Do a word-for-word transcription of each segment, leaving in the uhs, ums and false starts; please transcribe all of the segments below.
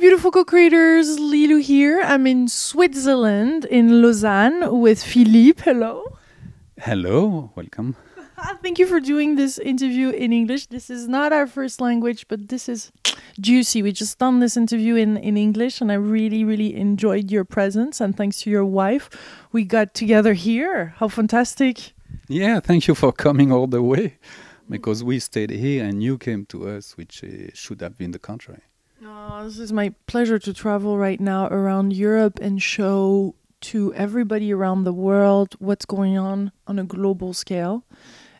beautiful co-creators, Lilou here. I'm in Switzerland, in Lausanne, with Philippe. Hello. Hello, welcome. Thank you for doing this interview in English. This is not our first language, but this is juicy. We just done this interview in, in English, and I really, really enjoyed your presence. And thanks to your wife, we got together here. How fantastic. Yeah, thank you for coming all the way, because we stayed here and you came to us, which uh, should have been the contrary. Oh, this is my pleasure to travel right now around Europe and show to everybody around the world what's going on on a global scale.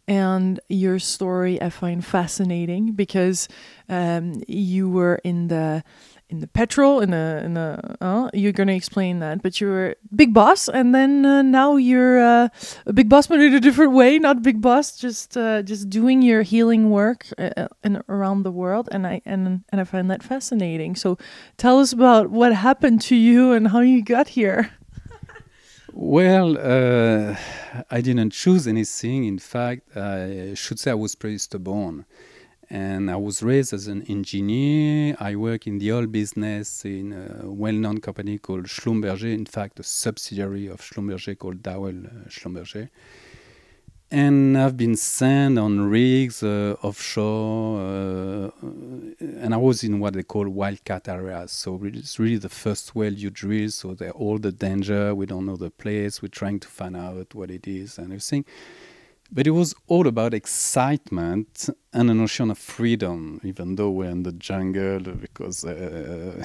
And your story I find fascinating because um, you were in the in the petrol in the in the uh, you're gonna explain that, but you were big boss, and then uh, now you're uh, a big boss, but in a different way, not big boss, just uh, just doing your healing work uh, in, around the world, and I and and I find that fascinating. So tell us about what happened to you and how you got here. Well, uh, I didn't choose anything. In fact, I should say I was born, and I was raised as an engineer. I work in the oil business in a well-known company called Schlumberger, in fact, a subsidiary of Schlumberger called Dowell Schlumberger. And I've been sent on rigs uh, offshore, uh, and I was in what they call wildcat areas. So it's really the first well you drill, so they're all the danger. We don't know the place. We're trying to find out what it is and everything. But it was all about excitement and an ocean of freedom, even though we're in the jungle, because uh,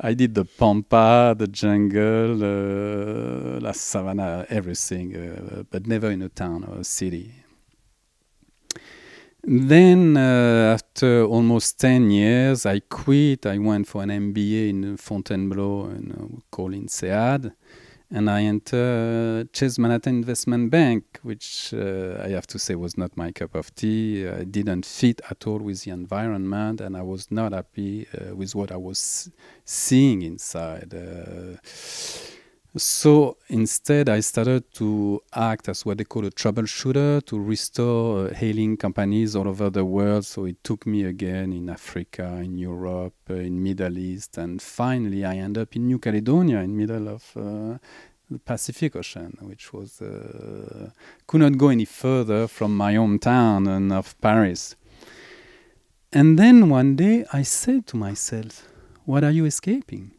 I did the pampa, the jungle, uh, la savannah, everything, uh, but never in a town or a city. Then, uh, after almost ten years, I quit. I went for an M B A in Fontainebleau, and called INSEAD. And I entered Chase Manhattan Investment Bank, which uh, I have to say was not my cup of tea. I didn't fit at all with the environment, and I was not happy uh, with what I was seeing inside. Uh, so instead, I started to act as what they call a troubleshooter to restore uh, healing companies all over the world. So it took me again in Africa, in Europe, uh, in Middle East, and finally I ended up in New Caledonia, in middle of uh, the Pacific Ocean, which was uh, could not go any further from my hometown and of Paris. And then one day I said to myself, "What are you escaping?"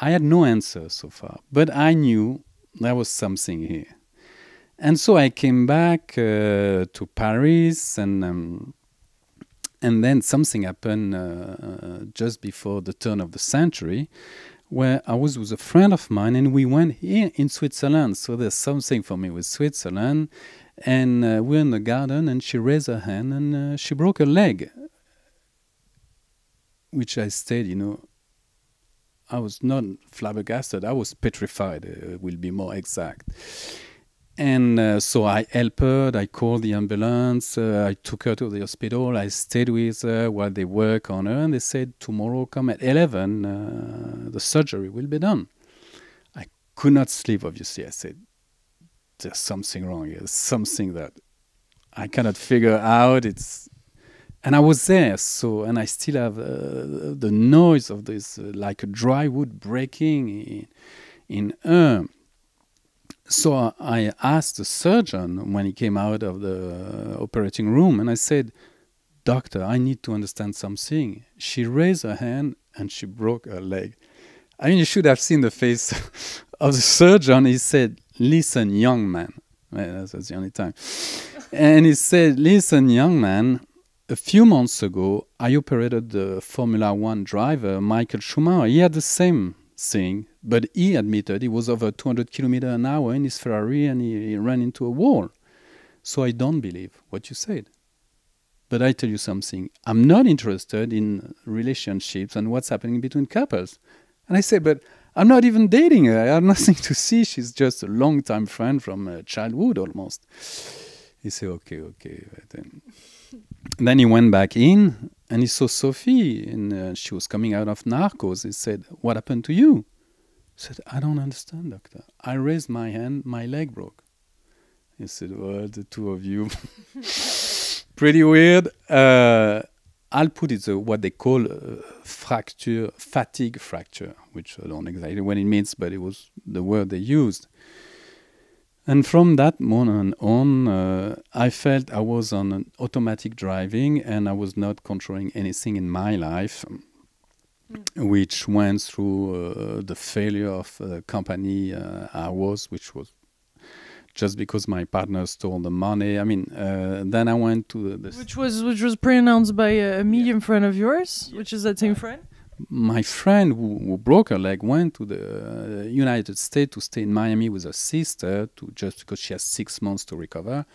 I had no answer so far, but I knew there was something here. And so I came back uh, to Paris, and um, and then something happened uh, uh, just before the turn of the century, where I was with a friend of mine, and we went here in Switzerland. So there's something for me with Switzerland. And uh, we're in the garden, and she raised her hand, and uh, she broke her leg, which I said, you know, I was not flabbergasted, I was petrified, uh, will be more exact. And uh, so I helped her, I called the ambulance, uh, I took her to the hospital, I stayed with her while they work on her, and they said, tomorrow come at eleven, uh, the surgery will be done. I could not sleep, obviously. I said, there's something wrong here, there's something that I cannot figure out. It's And I was there, so, and I still have uh, the noise of this, uh, like a dry wood breaking in, in her. So I asked the surgeon when he came out of the uh, operating room, and I said, "Doctor, I need to understand something. She raised her hand and she broke her leg." I mean, you should have seen the face of the surgeon. He said, "Listen, young man." Well, that's the only time. And he said, "Listen, young man. A few months ago, I operated the Formula One driver, Michael Schumacher. He had the same thing, but he admitted he was over two hundred kilometers an hour in his Ferrari, and he, he ran into a wall. So I don't believe what you said. But I tell you something. I'm not interested in relationships and what's happening between couples." And I say, "But I'm not even dating her. I have nothing to see. She's just a long-time friend from uh, childhood almost." He said, "Okay, okay." Then... Then he went back in, and he saw Sophie, and uh, she was coming out of Narcos. He said, "What happened to you?" He said, "I don't understand, doctor. I raised my hand, my leg broke." He said, "Well, the two of you, pretty weird." Uh, I'll put it uh, what they call uh, fracture, fatigue fracture, which I don't exactly what it means, but it was the word they used. And from that moment on, uh, I felt I was on an automatic driving and I was not controlling anything in my life, mm. which went through uh, the failure of the company uh, I was, which was just because my partner stole the money. I mean, uh, then I went to the... the which was which was pre-announced by a medium yeah. friend of yours, yeah. which is that same friend? My friend who, who broke her leg went to the uh, United States to stay in Miami with her sister, to just because she has six months to recover.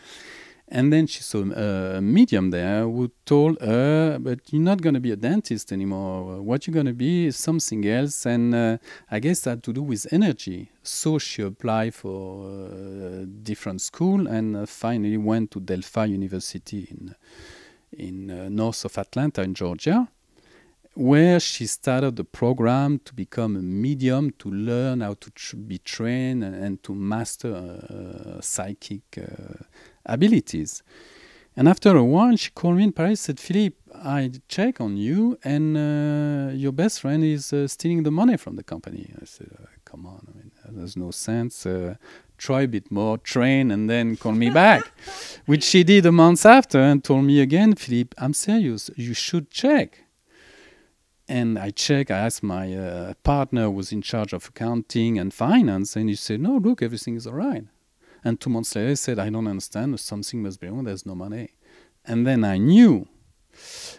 And then she saw a medium there who told her, but you're not going to be a dentist anymore. What you're going to be is something else. And uh, I guess that had to do with energy. So she applied for a different school and uh, finally went to Delphi University in, in uh, north of Atlanta in Georgia, where she started the program to become a medium, to learn how to tr be trained and, and to master uh, psychic uh, abilities. And after a while, she called me in Paris, said, Philippe, I check on you, and uh, your best friend is uh, stealing the money from the company. I said, uh, come on, I mean, there's no sense. Uh, try a bit more, train, and then call me back, which she did a month after and told me again, Philippe, I'm serious. You should check. And I checked, I asked my uh, partner who was in charge of accounting and finance, and he said, no, look, everything is all right. And two months later, he said, I don't understand, something must be wrong, there's no money. And then I knew.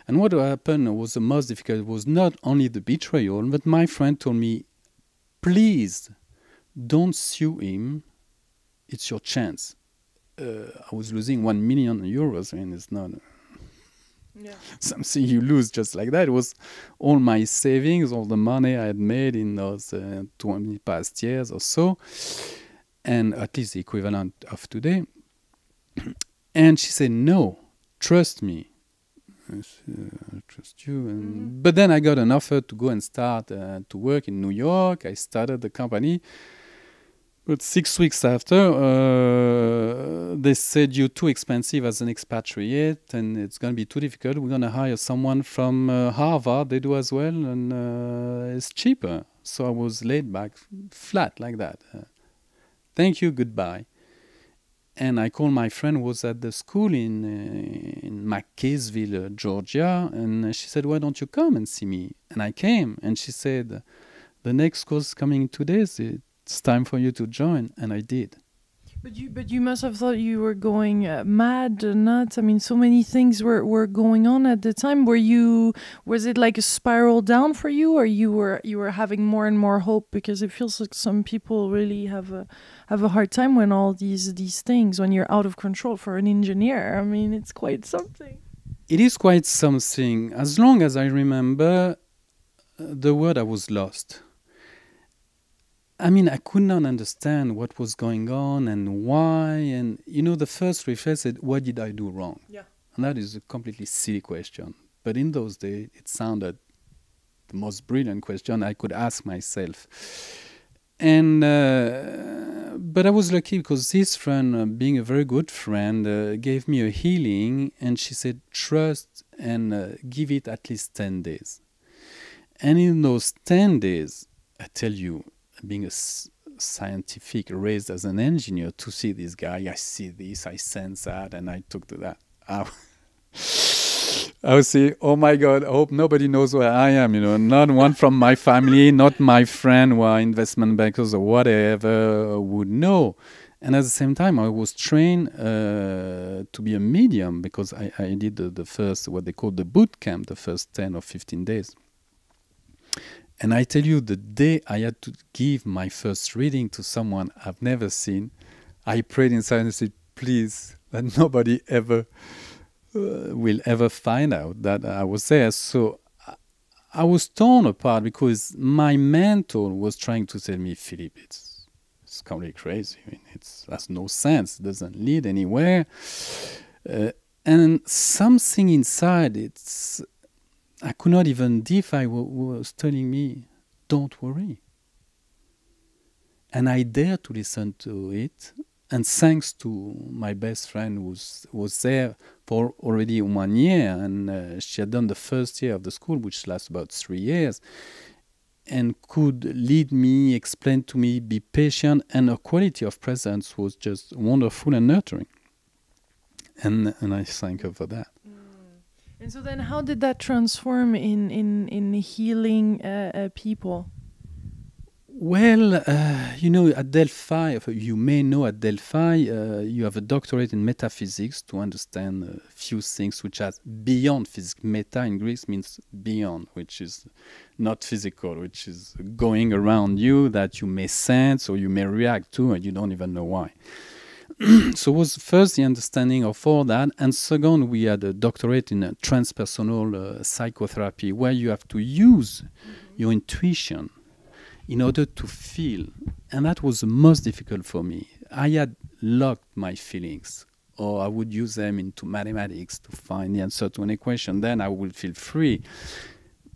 And what happened was the most difficult, was not only the betrayal, but my friend told me, please don't sue him, it's your chance. Uh, I was losing one million euros, and it's not... Yeah. Something you lose just like that. It was all my savings, all the money I had made in those uh, twenty past years or so, and at least the equivalent of today. And she said, no, trust me. I said, I trust you. And mm-hmm. But then I got an offer to go and start uh, to work in New York. I started the company. But six weeks after, uh, they said, you're too expensive as an expatriate and it's going to be too difficult. We're going to hire someone from uh, Harvard. They do as well and uh, it's cheaper. So I was laid back flat like that. Uh, thank you, goodbye. And I called my friend who was at the school in, uh, in McKaysville, uh, Georgia. And she said, why don't you come and see me? And I came and she said, the next course coming today, it's time for you to join, and I did. But you, but you must have thought you were going uh, mad, uh, nuts. I mean, so many things were were going on at the time. Were you? Was it like a spiral down for you, or you were you were having more and more hope? Because it feels like some people really have a have a hard time when all these these things, when you're out of control. For an engineer, I mean, it's quite something. It is quite something. As long as I remember, uh, the word I was lost. I mean, I could not understand what was going on and why. And, you know, the first reflex said, what did I do wrong? Yeah. And that is a completely silly question. But in those days, it sounded the most brilliant question I could ask myself. And, uh, but I was lucky because this friend, uh, being a very good friend, uh, gave me a healing. And she said, trust and uh, give it at least ten days. And in those ten days, I tell you, being a scientific, raised as an engineer, to see this guy, I see this, I sense that, and I took to that. I, I would say, oh my God, I hope nobody knows where I am, you know, not one from my family, not my friend who are investment bankers or whatever would know. And at the same time, I was trained uh, to be a medium because I, I did the, the first, what they call the boot camp, the first ten or fifteen days. And I tell you, the day I had to give my first reading to someone I've never seen, I prayed inside and said, please, that nobody ever uh, will ever find out that I was there. So I was torn apart because my mentor was trying to tell me, Philippe, it's, it's completely crazy. I mean, it's, that's no sense. It doesn't lead anywhere. Uh, and something inside, it's... I could not even defy what was telling me, don't worry. And I dared to listen to it. And thanks to my best friend who was there for already one year, and uh, she had done the first year of the school, which lasts about three years, and could lead me, explain to me, be patient, and her quality of presence was just wonderful and nurturing. And and I thank her for that. Mm. And so then how did that transform in, in, in healing uh, uh, people? Well, uh, you know, at Delphi, you may know at Delphi, uh, you have a doctorate in metaphysics to understand a few things which are beyond physics. Meta in Greek means beyond, which is not physical, which is going around you that you may sense or you may react to and you don't even know why. So was first the understanding of all that, and second, we had a doctorate in a transpersonal uh, psychotherapy where you have to use mm-hmm. your intuition in order to feel, and that was the most difficult for me. I had locked my feelings, or I would use them into mathematics to find the answer to an equation, then I would feel free.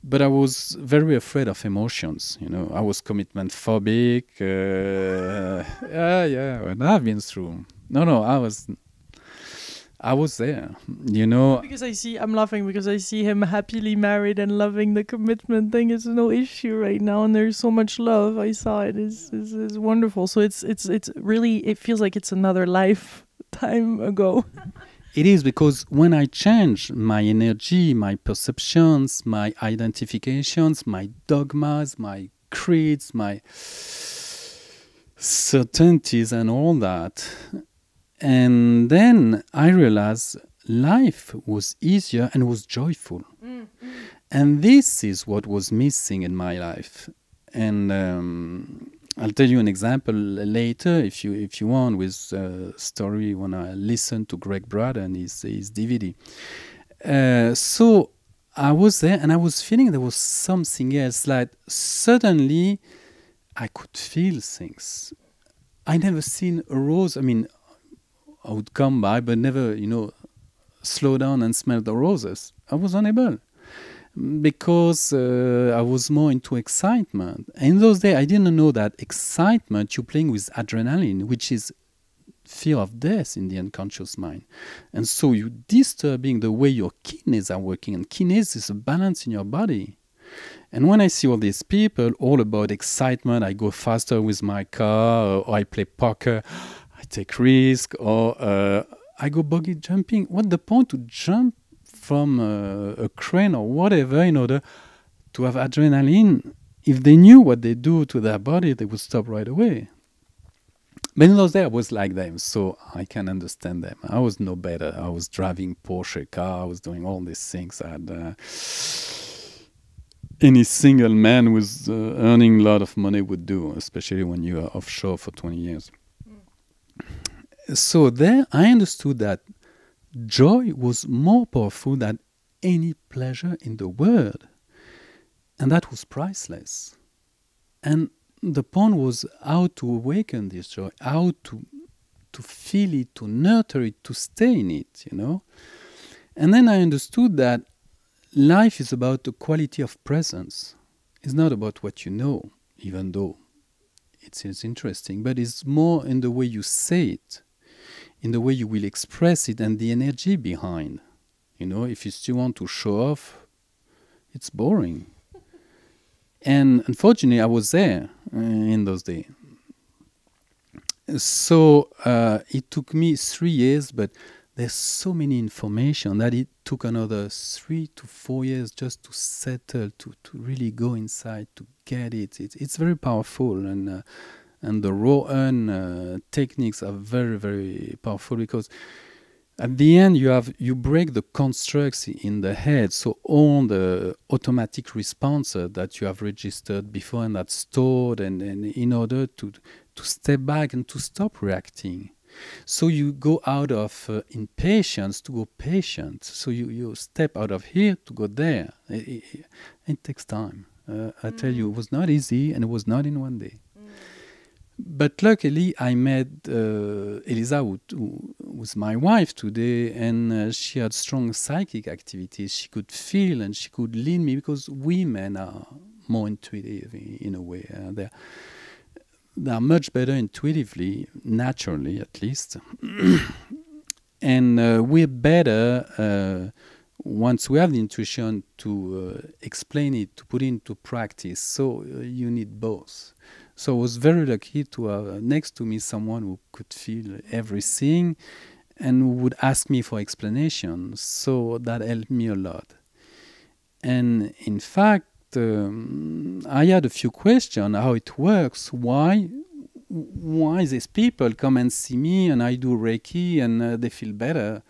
But I was very afraid of emotions, you know. I was commitment phobic, uh, yeah, yeah, and I've been through. No, no, I was... I was there, you know. Because I see, I'm laughing because I see him happily married and loving the commitment thing. It's no issue right now, and there's so much love. I saw it. It's, it's, it's wonderful. So it's it's it's really. It feels like it's another lifetime ago. It is, because when I change my energy, my perceptions, my identifications, my dogmas, my creeds, my certainties, and all that. And then I realized life was easier and was joyful. Mm. And this is what was missing in my life. And um, I'll tell you an example later, if you if you want, with a story when I listened to Greg Braden, his, his D V D. Uh, so I was there and I was feeling there was something else. Like suddenly I could feel things. I never seen a rose, I mean, I would come by, but never, you know, slow down and smell the roses. I was unable, because uh, I was more into excitement. And in those days, I didn't know that excitement, you're playing with adrenaline, which is fear of death in the unconscious mind. And so you're disturbing the way your kidneys are working. And kidneys is a balance in your body. And when I see all these people, all about excitement, I go faster with my car, or I play poker, I take risk, or uh, I go buggy jumping. What the point to jump from uh, a crane or whatever in order to have adrenaline? If they knew what they do to their body, they would stop right away. But in those days, I was like them, so I can understand them. I was no better. I was driving Porsche car. I was doing all these things. I had, uh, any single man with uh, earning a lot of money would do, especially when you are offshore for twenty years. So there I understood that joy was more powerful than any pleasure in the world. And that was priceless. And the point was how to awaken this joy, how to, to feel it, to nurture it, to stay in it, you know. And then I understood that life is about the quality of presence. It's not about what you know, even though it's, it's interesting, but it's more in the way you say it, in the way you will express it, and the energy behind. You know, if you still want to show off, it's boring. And unfortunately, I was there uh, in those days. So uh, it took me three years, but there's so many information that it took another three to four years just to settle, to, to really go inside, to get it. It it's very powerful. And uh, And the raw earn uh, techniques are very, very powerful, because at the end you have you break the constructs in the head. So all the automatic responses that you have registered before and that's stored, and, and in order to to step back and to stop reacting. So you go out of uh, impatience to go patient. So you, you step out of here to go there. It, it, it takes time. Uh, I tell you, it was not easy, and it was not in one day. But luckily, I met uh, Elisa, who, who was my wife today, and uh, she had strong psychic activities. She could feel and she could lead me, because women are more intuitive in, in a way. Uh, they're, they're much better intuitively, naturally at least. And uh, we're better uh, once we have the intuition to uh, explain it, to put it into practice. So uh, you need both. So I was very lucky to have next to me someone who could feel everything and would ask me for explanations. So that helped me a lot. And in fact, um, I had a few questions, how it works, why, why these people come and see me and I do Reiki and uh, they feel better.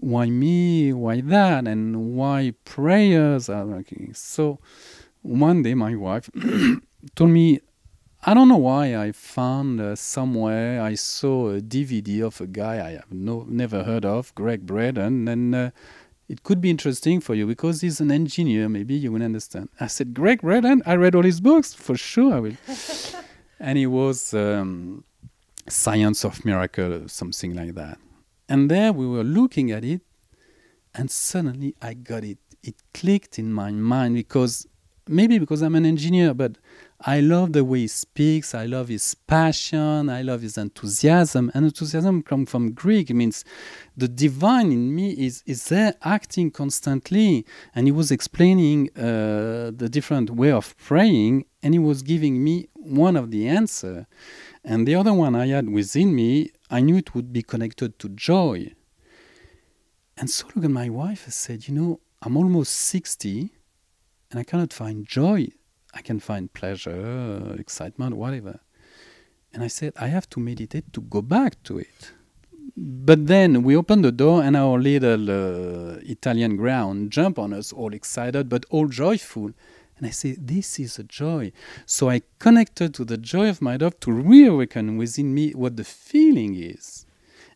Why me, why that, and why prayers are working. So one day my wife told me, I don't know why I found uh, somewhere, I saw a D V D of a guy I have no, never heard of, Greg Braden, and uh, it could be interesting for you because he's an engineer, maybe you will understand. I said, Greg Braden? I read all his books, for sure I will. And it was um, Science of Miracle, something like that. And there we were looking at it, and suddenly I got it. It clicked in my mind because, maybe because I'm an engineer, but I love the way he speaks, I love his passion, I love his enthusiasm. And enthusiasm comes from Greek, it means the divine in me is, is there acting constantly. And he was explaining uh, the different way of praying, and he was giving me one of the answers. And the other one I had within me, I knew it would be connected to joy. And so look at my wife, I said, you know, I'm almost sixty, and I cannot find joy. I can find pleasure, excitement, whatever. And I said, I have to meditate to go back to it. But then we opened the door and our little uh, Italian ground jumped on us, all excited, but all joyful. And I said, this is a joy. So I connected to the joy of my love to reawaken within me what the feeling is.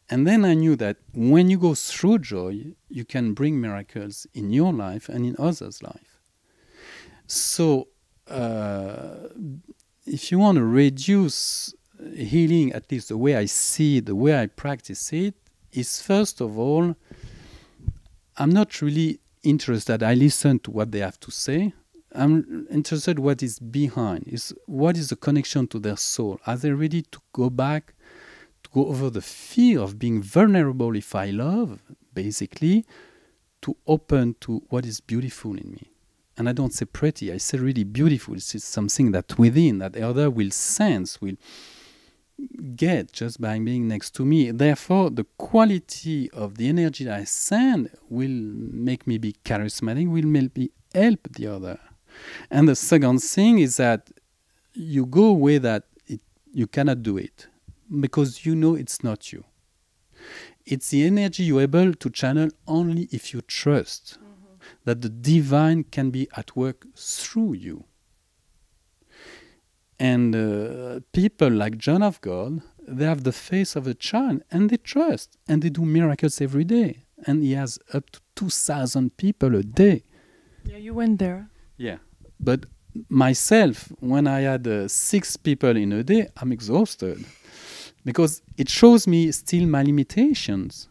And then I knew that when you go through joy, you can bring miracles in your life and in others' life. So uh, if you want to reduce healing, at least the way I see it, the way I practice it, is first of all, I'm not really interested. I listen to what they have to say. I'm interested what is behind, is what is the connection to their soul. Are they ready to go back, to go over the fear of being vulnerable if I love, basically, to open to what is beautiful in me. And I don't say pretty, I say really beautiful. It's something that within, that the other will sense, will get just by being next to me. Therefore, the quality of the energy that I send will make me be charismatic, will make me help the other. And the second thing is that you go away that it, you cannot do it because you know it's not you. It's the energy you're able to channel only if you trust mm-hmm. that the divine can be at work through you. And uh, people like John of God, they have the face of a child and they trust and they do miracles every day. And he has up to two thousand people a day. Yeah, you went there. Yeah, but myself, when I had uh, six people in a day, I'm exhausted because it shows me still my limitations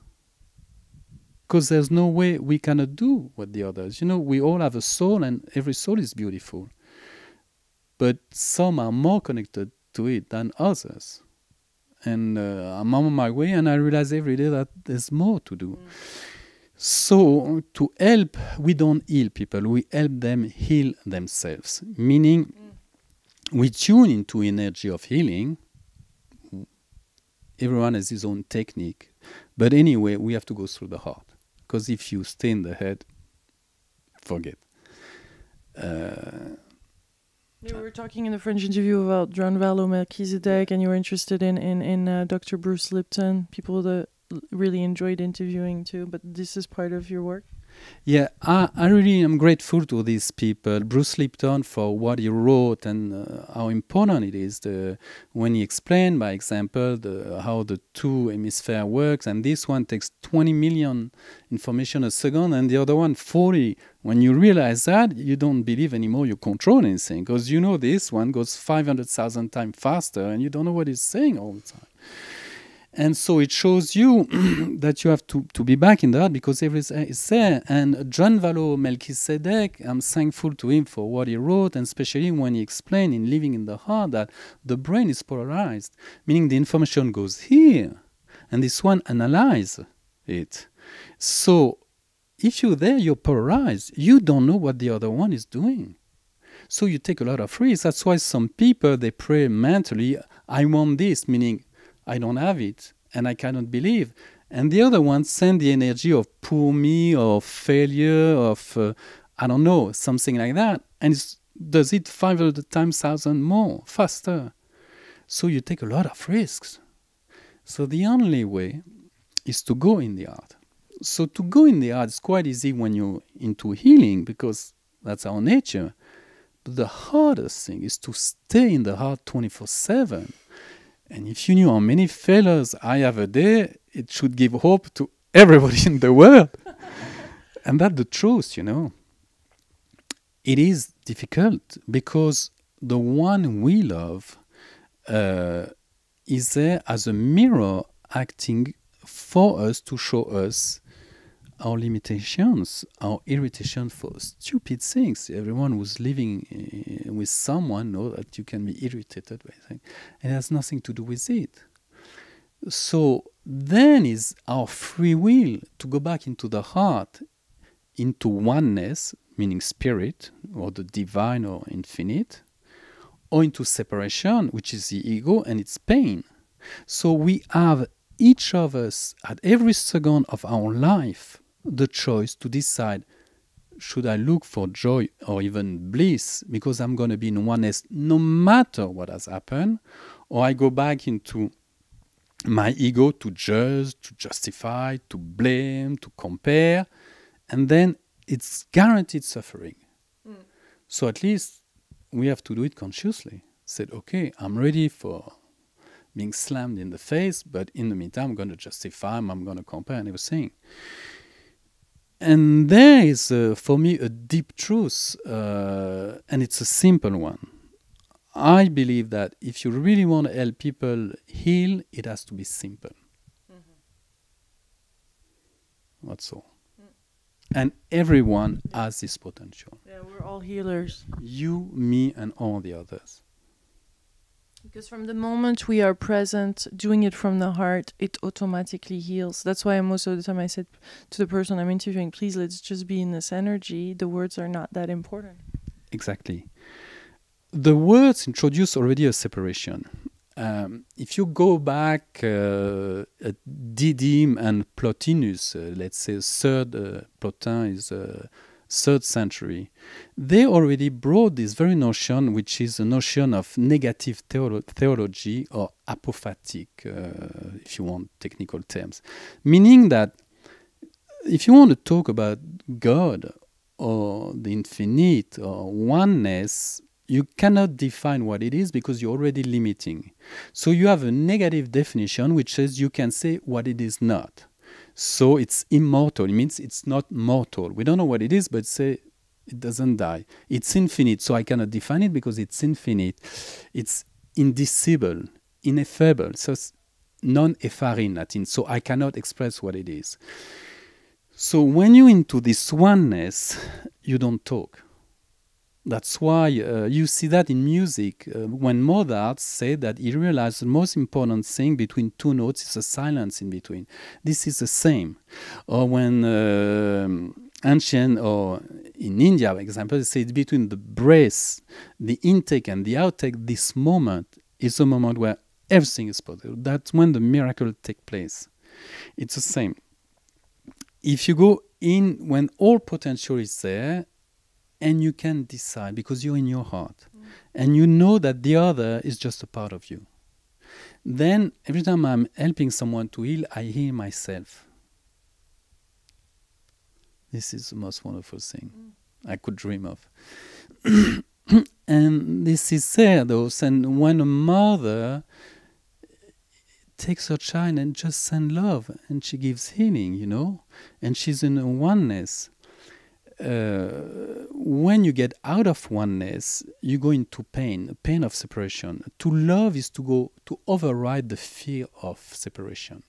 because there's no way we cannot do what the others. You know, we all have a soul and every soul is beautiful, but some are more connected to it than others. And uh, I'm on my way and I realize every day that there's more to do. Mm. So to help, we don't heal people, we help them heal themselves. Meaning we tune into energy of healing. Everyone has his own technique. But anyway, we have to go through the heart. Because if you stay in the head, forget. Uh, We were talking in the French interview about Dranvalo Melchizedek, and you were interested in, in, in uh, Doctor Bruce Lipton, people that really enjoyed interviewing too, but this is part of your work? Yeah, I, I really am grateful to these people, Bruce Lipton for what he wrote and uh, how important it is the, when he explained, by example, the, how the two hemisphere works, and this one takes twenty million information a second and the other one forty. When you realize that, you don't believe anymore you control anything, because you know this one goes five hundred thousand times faster and you don't know what it's saying all the time. And so it shows you that you have to, to be back in that because everything is there. And John Valo Melchizedek, I'm thankful to him for what he wrote, and especially when he explained in Living in the Heart that the brain is polarized, meaning the information goes here and this one analyzes it. So if you're there, you're polarized. You don't know what the other one is doing. So you take a lot of risks. That's why some people, they pray mentally, I want this, meaning I don't have it, and I cannot believe. And the other one send the energy of poor me, of failure, of, uh, I don't know, something like that. And it does it five hundred times, one thousand more, faster. So you take a lot of risks. So the only way is to go in the art. So to go in the art is quite easy when you're into healing, because that's our nature. But the hardest thing is to stay in the heart twenty-four seven. And if you knew how many failures I have a day, it should give hope to everybody in the world. And that's the truth, you know. It is difficult because the one we love uh, is there as a mirror acting for us to show us our limitations, our irritation for stupid things. Everyone who's living uh, with someone knows that you can be irritated by things. And it has nothing to do with it. So then is our free will to go back into the heart, into oneness, meaning spirit, or the divine or infinite, or into separation, which is the ego and its pain. So we have each of us at every second of our life the choice to decide, should I look for joy or even bliss, because I'm going to be in oneness no matter what has happened, or I go back into my ego to judge, to justify, to blame, to compare, and then it's guaranteed suffering. Mm. So at least we have to do it consciously. Said, okay, I'm ready for being slammed in the face, but in the meantime, I'm going to justify, I'm going to compare and everything. And there is, uh, for me, a deep truth, uh, and it's a simple one. I believe that if you really want to help people heal, it has to be simple. Mm-hmm. That's all. And everyone has this potential. Yeah, we're all healers. You, me, and all the others. Because from the moment we are present, doing it from the heart, it automatically heals. That's why most of the time I said to the person I'm interviewing, please, let's just be in this energy. The words are not that important. Exactly. The words introduce already a separation. Um, if you go back uh, at Didyme and Plotinus, uh, let's say third, uh, Plotin is uh, third century, they already brought this very notion, which is a notion of negative theolo theology or apophatic, uh, if you want technical terms, meaning that if you want to talk about God or the infinite or oneness, you cannot define what it is because you're already limiting. So you have a negative definition which says you can say what it is not. So it's immortal. It means it's not mortal. We don't know what it is, but say it doesn't die. It's infinite. So I cannot define it because it's infinite. It's indicible, ineffable. So it's non-effare in Latin. So I cannot express what it is. So when you're into this oneness, you don't talk. That's why uh, you see that in music, uh, when Mozart said that he realized the most important thing between two notes is the silence in between. This is the same. Or when uh, ancient, or in India, for example, they say it's between the breath, the intake and the outtake, this moment is a moment where everything is possible. That's when the miracle takes place. It's the same. If you go in when all potential is there, and you can decide because you're in your heart. Mm. And you know that the other is just a part of you. Then every time I'm helping someone to heal, I heal myself. This is the most wonderful thing mm. I could dream of. And this is Sardos. And when a mother takes her child and just sends love, and she gives healing, you know, and she's in a oneness. Uh, when you get out of oneness, you go into pain, pain of separation. To love is to go to override the fear of separation,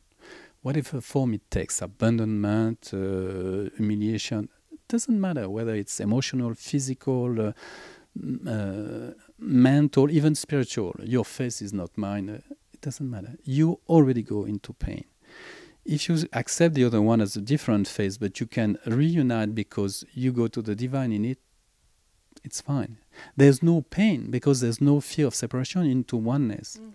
whatever form it takes, abandonment, uh, humiliation. It doesn't matter whether it's emotional, physical, uh, uh, mental, even spiritual. Your face is not mine. It doesn't matter. You already go into pain. If you accept the other one as a different phase, but you can reunite because you go to the divine in it, it's fine. There's no pain because there's no fear of separation into oneness. Mm-hmm.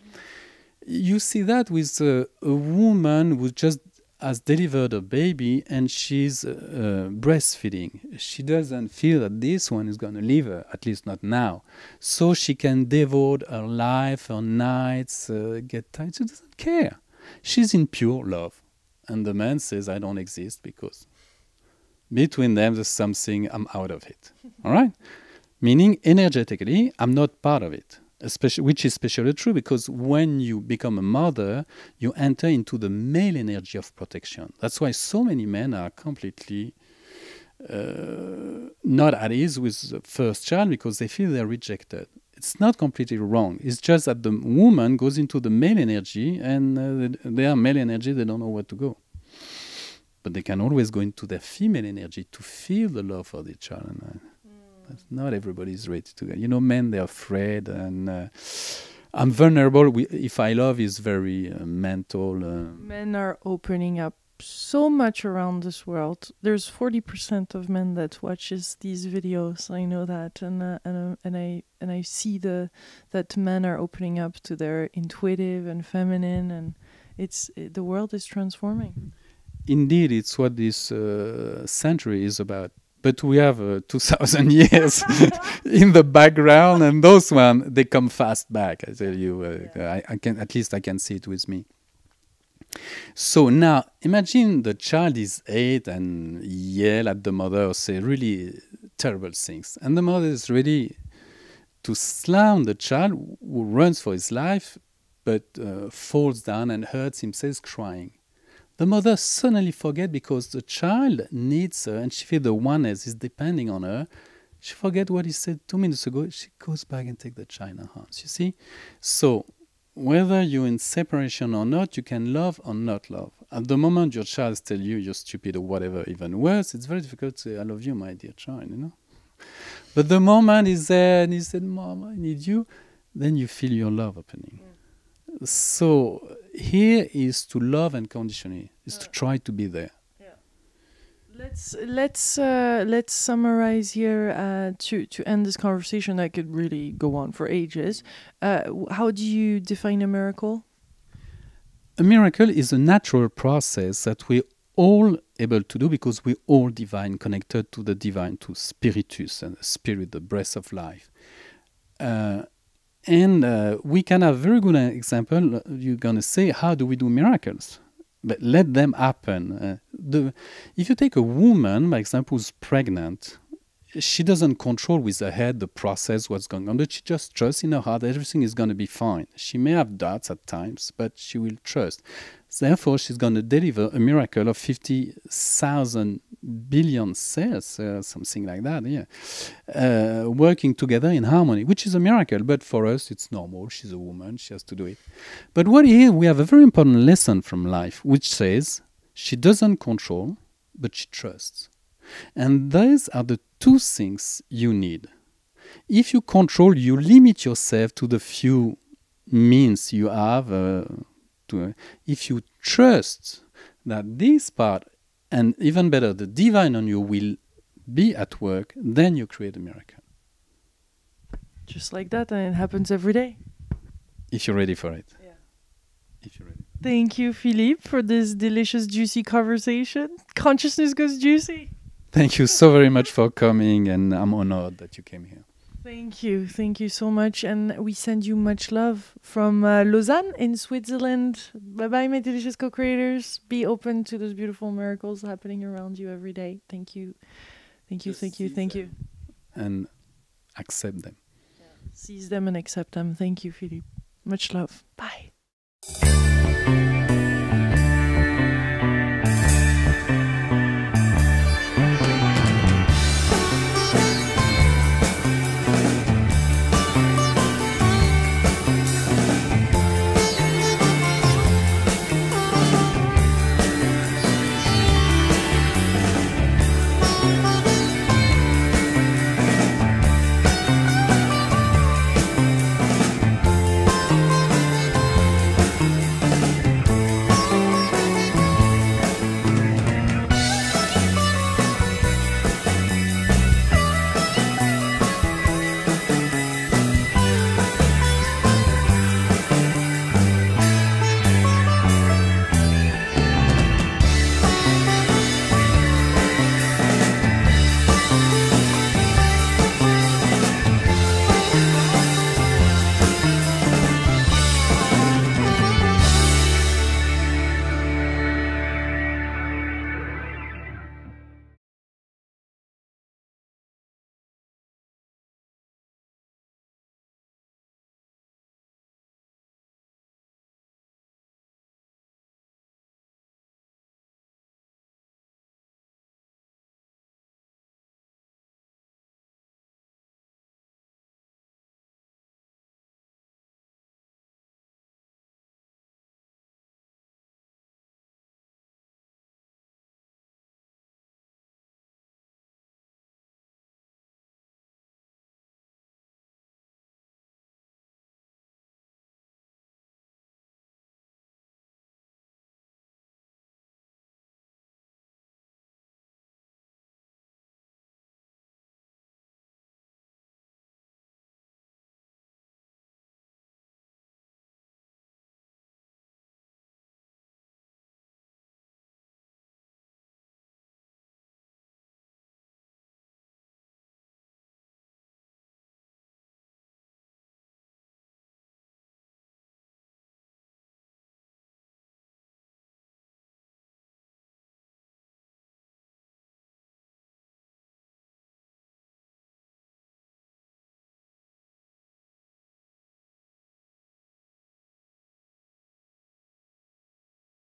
You see that with uh, a woman who just has delivered a baby and she's uh, breastfeeding. She doesn't feel that this one is going to leave her, at least not now. So she can devote her life, her nights, uh, get tired. She doesn't care. She's in pure love. And the man says, I don't exist because between them there's something, I'm out of it. All right? Meaning, energetically, I'm not part of it. Especially, which is especially true because when you become a mother, you enter into the male energy of protection. That's why so many men are completely uh, not at ease with the first child because they feel they're rejected. It's not completely wrong. It's just that the woman goes into the male energy and uh, they are male energy, they don't know where to go. But they can always go into their female energy to feel the love for the child. Not everybody is ready to go. You know, men, they're afraid, and uh, I'm vulnerable. We, if I love, is very uh, mental. Uh. Men are opening up so much around this world. There's forty percent of men that watches these videos. I know that, and uh, and uh, and I and I see the that men are opening up to their intuitive and feminine, and it's it, the world is transforming. Indeed, it's what this uh, century is about. But we have uh, two thousand years in the background, and those ones, they come fast back, I tell you. Uh, yeah. I, I can, at least I can see it with me. So now, imagine the child is eight and yell at the mother or say really terrible things. And the mother is ready to slam the child who runs for his life, but uh, falls down and hurts himself crying. The mother suddenly forgets because the child needs her and she feels the oneness is depending on her. She forgets what he said two minutes ago. She goes back and takes the child in her arms, you see? So whether you're in separation or not, you can love or not love. At the moment your child tells you you're stupid or whatever, even worse, it's very difficult to say, I love you, my dear child, you know? But the moment he's there and he said, Mom, I need you, then you feel your love opening. Yeah. So here is to love unconditionally, is uh, to try to be there. Yeah. Let's let's uh, let's summarize here uh, to to end this conversation. I could really go on for ages. Uh, how do you define a miracle? A miracle is a natural process that we all able to do because we all divine connected to the divine, to spiritus and spirit, the breath of life. Uh, And uh, we can have very good example. You're going to say, how do we do miracles? But let them happen. Uh, the, if you take a woman, for example, who's pregnant, she doesn't control with her head the process, what's going on, but she just trusts in her heart that everything is going to be fine. She may have doubts at times, but she will trust. Therefore, she's going to deliver a miracle of fifty thousand billion cells, uh, something like that, yeah, uh, working together in harmony, which is a miracle. But for us, it's normal. She's a woman. She has to do it. But what here, we have a very important lesson from life, which says she doesn't control, but she trusts. And those are the two things you need. If you control, you limit yourself to the few means you have. Uh, to, uh, if you trust that this part, and even better, the divine on you will be at work, then you create a miracle. Just like that, and it happens every day. If you're ready for it. Yeah. If you're ready. Thank you, Philippe, for this delicious, juicy conversation. Consciousness goes juicy. Thank you so very much for coming, and I'm honored that you came here. Thank you. Thank you so much. And we send you much love from uh, Lausanne in Switzerland. Bye-bye, my delicious co-creators. Be open to those beautiful miracles happening around you every day. Thank you. Thank you. Just thank you. Thank them. you. And accept them. Yeah. Seize them and accept them. Thank you, Philippe. Much love. Bye.